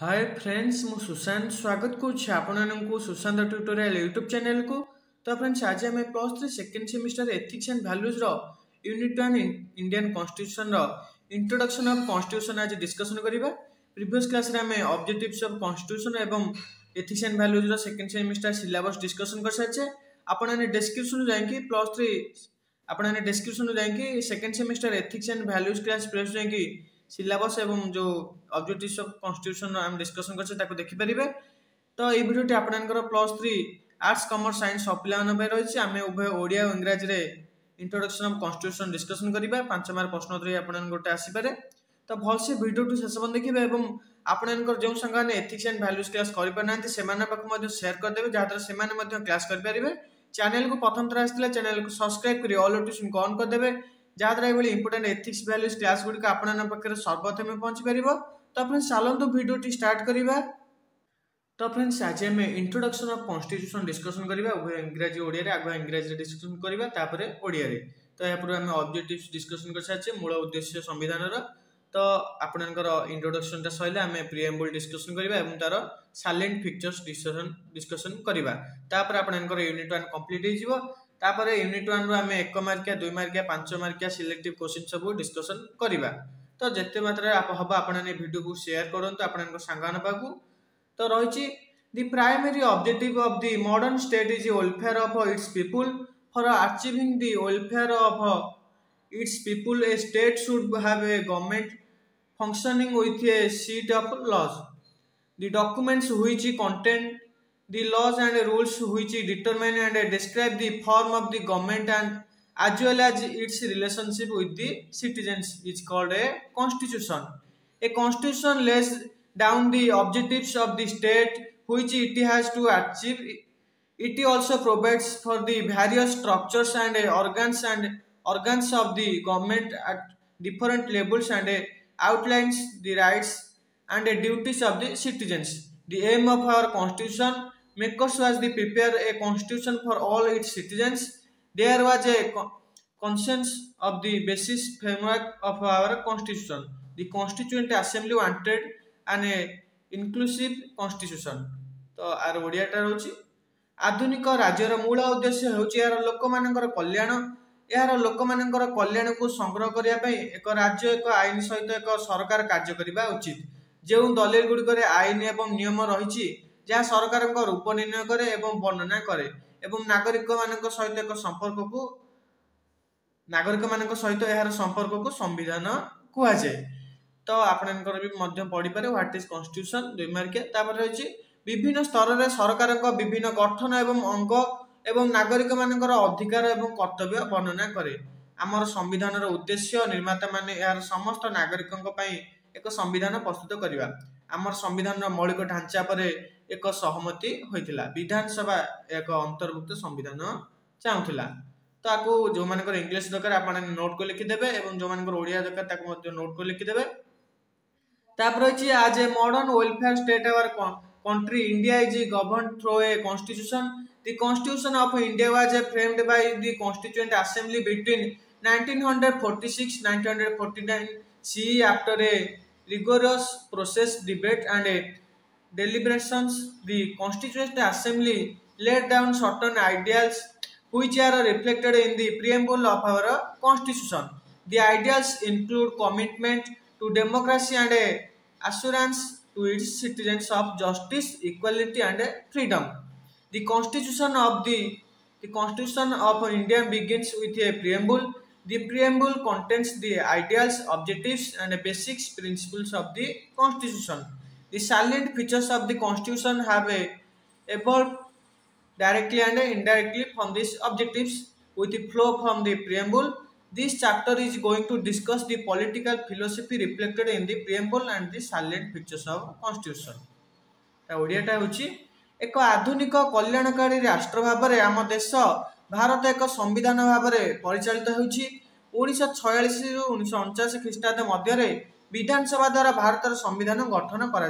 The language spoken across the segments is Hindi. हाय फ्रेंड्स मु सुशांत स्वागत करुच्चे आपको सुशांत ट्यूटोरियल यूट्यूब चैनल को। तो फ्रेंड्स आज आम plus three second semester ethics and values unit one Indian constitution introduction of constitution आज डिस्कसन करवा। प्रीवियस क्लास में आम ऑब्जेक्टिव्स ऑफ कॉन्स्टिट्यूशन एवं ethics and values second semester syllabus discussion कर सारी आपने डिस्क्रिप्शन जाकि प्लस थ्री आपने डिस्क्रिप्शन जाकि second semester ethics and values class plus जा सिलेबस एवं जो ऑब्जेक्टिव्स ऑफ कॉन्स्टिट्यूशन आम डिस्कसन करछे देखिपारे। तो ये भिडियोटी आपणकर plus three arts commerce science सब पे रही आम उभय ओडिया और इंग्राजी में इंट्रोडक्शन ऑफ कॉन्स्टिट्यूशन डिस्कसन करवा। 5 मार्क प्रश्नोत्तरी आपन गोटे आसपे। तो भलसे भिडियोटी शेष पर्यंत देखिए और आपणकर जो संग एथिक्स एंड वैल्यूज क्लास करपारना से सेयर करदे जहाँद्वारा से क्लास करेंगे। चैनल को प्रथम थर आसला चैनल को सब्सक्राइब कर ऑल नोटिफिकेशन को ऑन करदे जहाँद्वारा ये इंपोर्टेंट एथिक्स वैल्यूज क्लास गुड़िक आपन पाखे सर्वप्रथम पहुंची पार। तो फ्रेंड्स चलतु भिडियो स्टार्ट करवा। तो फ्रेंड्स आज आम इंट्रोडक्शन ऑफ कॉन्स्टिट्यूशन डिस्कसन करवा उभय इंग्राजी ओडिया आगुआ इंग्राजी डिस्कसन करवापर ओडिया। तो यहाँ पर आम ऑब्जेक्टिव्स डिस्कसन कर सारी मूल उद्देश्य संविधान। तो आपणकर इंट्रोडक्शन सर आम प्रीएम्बल डिस्कसन करवा और तार साइलेंट फीचर्स डिस्कसन करवापर आपणकर यूनिट वन कंप्लीट हो। तापर यूनिट वन आम एक मार्किया दुई मार्किया पांच मार्किया सिलेक्टिव क्वेश्चन सब डिस्कसन करवा। तो जिते मात्रा हम आपने वीडियो को शेयर करते आपन सांगन पाकू। तो रही the primary objective of the modern state is welfare of its people for achieving the welfare of its people a state should have a government functioning with a set of laws the documents which contain the laws and rules which determine and describe the form of the government and as well as its relationship with the citizens is called a constitution. A constitution lays down the objectives of the state which it has to achieve. It also provides for the various structures and organs of the government at different levels and outlines the rights and duties of the citizens. The aim of our constitution makers was to prepare a constitution for all its citizens. There was a consensus of the basis framework of our constitution. The Constituent Assembly wanted an inclusive constitution. तो आर ओडियाटा रहउछि आधुनिक राज्यर मूल उद्देश्य हेउछि यार लोकमानंकर कल्याण। यार लोकमानंकर कल्याण को संग्रह करिया पई एक राज्य एक आईन सहित एक सरकार कार्य करिबा उचित। जो दलिल गुड़िकर आईन एवं नियम रही जहाँ सरकार रूप निर्णय करे एवं वर्णना करे एवं नागरिक मान सहित एक संपर्क को नागरिक मान सहित यार संपर्क को संविधान कह जाए। तो आपणकर भी पढ़ी पारे व्हाट इज कॉन्स्टिट्यूशन दुई मार्किया। रही विभिन्न स्तर में सरकार विभिन्न गठन एवं अंग एवं नागरिक मान अधिकार एवं कर्तव्य वर्णना करे। आमर संविधान उद्देश्य निर्माता मान यार समस्त नागरिकों एक संविधान प्रस्तुत करवा। आमर संविधान मौलिक ढांचा पर एक सहमति होता विधानसभा एक अंतर्भुक्त संविधान चाहूला। तो आपको जो मानकर इंग्लीश दरकार आप नोट को लिखिदेवे और जो मानकर ओडिया दरकार नोट को लिखिदेवे। तापर रही आज a modern welfare state our country India is govern through a constitution. The constitution of India was framed by the constituent assembly between 1946 1949 CE after a rigorous process, debate and deliberations, the Constituent Assembly laid down certain ideals which are reflected in the preamble of our Constitution. The ideals include commitment to democracy and assurance to its citizens of justice, equality and freedom. The Constitution of India begins with a preamble. The preamble contains the ideals, objectives and basic principles of the Constitution. The salient features of the Constitution have evolved directly and indirectly from these objectives with the flow from the preamble. This chapter is going to discuss the political philosophy reflected in the preamble and the salient features of Constitution. The idea ta hochi eko adhunika kalyanakari rashtra bhabare ama desha Bharat एक संविधान भाव में परिचालित होयालू 1949 ख्रीटाब्द मध्य विधानसभा द्वारा भारत संविधान गठन कर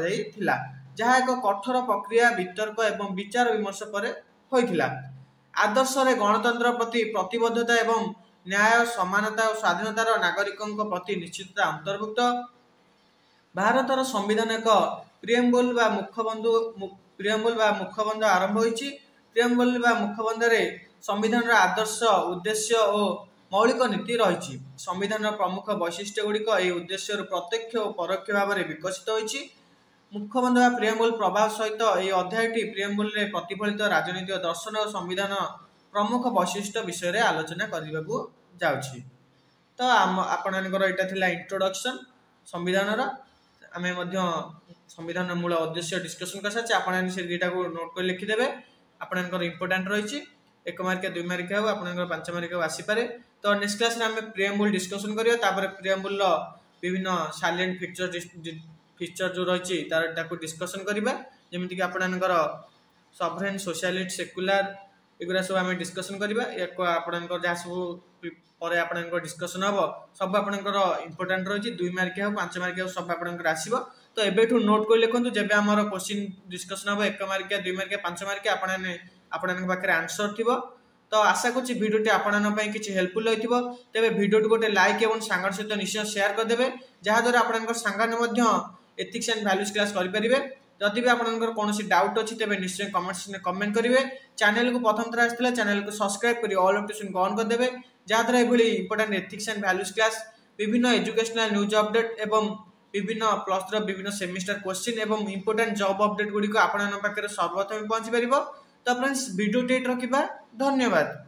जहाँ एक कठोर प्रक्रिया वितर्क एवं विचार विमर्श पर होता। आदर्श गणतंत्र प्रति प्रतिबद्धता एवं न्याय समानता और स्वाधीनतार नागरिकों प्रति निश्चितता अंतर्भुक्त। भारतर संविधान एक प्रिएम्बल बा मुखबंधु प्रिएम्बल बा मुखबंध आरंभ होइछि। प्रिएम्बल बा मुखबंधरे संविधान आदर्श उद्देश्य और मौलिक नीति रही। संविधान प्रमुख वैशिष्ट्य गुड़िक उद्देश्य प्रत्यक्ष और परोक्ष भाव में विकसित होइछि। मुखबंध बा प्रिएम्बल प्रभाव सहित यह अध्यायटी प्रिएम्बल में प्रतिफलित राजनीतिक दर्शन और संविधान प्रमुख वैशिष्ट्य विषय में आलोचना करने को जाउछि। तो आपणकर यहाँ इंट्रोडक्शन संविधान आमे संविधान मूल उद्देश्य डिस्कसन कर सारी आपने से दुईटा को नोट कर लिखिदेवे। आपणकर इंपोर्टाट रही एक मार्क दुई मार्क हो आप पांच मार्क हो आसीपे। तो नेक्स्ट क्लास में आम प्रिएम्बल डिस्कसन करपर प्रिएम्बल विभिन्न साइलेंट फीचर जो रही तार डिस्कसन करवा जमीक आपणकर सॉवरेन सोशलिस्ट सेक्युलर एगुरा सब आम डिस्कसन करवा जहाँ सब पर आपको डिस्कसन हम सब आपंकर इंपोर्टाट रही दुई मार्क हो पांच मार्क हो सब आपंकर आसो। तो एबू नोट कर लिखुँ जब आमर क्वेश्चन डिस्कसन हम एक मार्क दुई मार्क पांच मार्क आपने पाखे आंसर थी। तो आशा करूँ भिडियोटी आपंपाई किसी हेल्पफुल होती है। तेरे भिडियो गोटे लाइक और सांग सहित निश्चय सेयार करदे जहाँद्वारा आपंकर सांगने एथिक्स एंड वैल्यूज क्लास करेंगे। जदि भी आपंकर कौन डाउट अच्छी तेज निश्चय कमेंट कमेंट करेंगे। चैनल को प्रथम थर आसाला चैनल को सब्सक्राइब कर ऑल नोटिफिकेशन को ऑन करदे जहाँद्वारा ये important ethics and values class विभिन्न एजुकेशनल न्यूज अपडेट एवं विभिन्न प्लस थ्री विभिन्न सेमिस्टर क्वेश्चन एवं इंपोर्टेंट जॉब अपडेट गुड़िक आपके सर्वप्रथम पहुंची पार। तो फ्रेंड्स वीडियो टेट रखा धन्यवाद।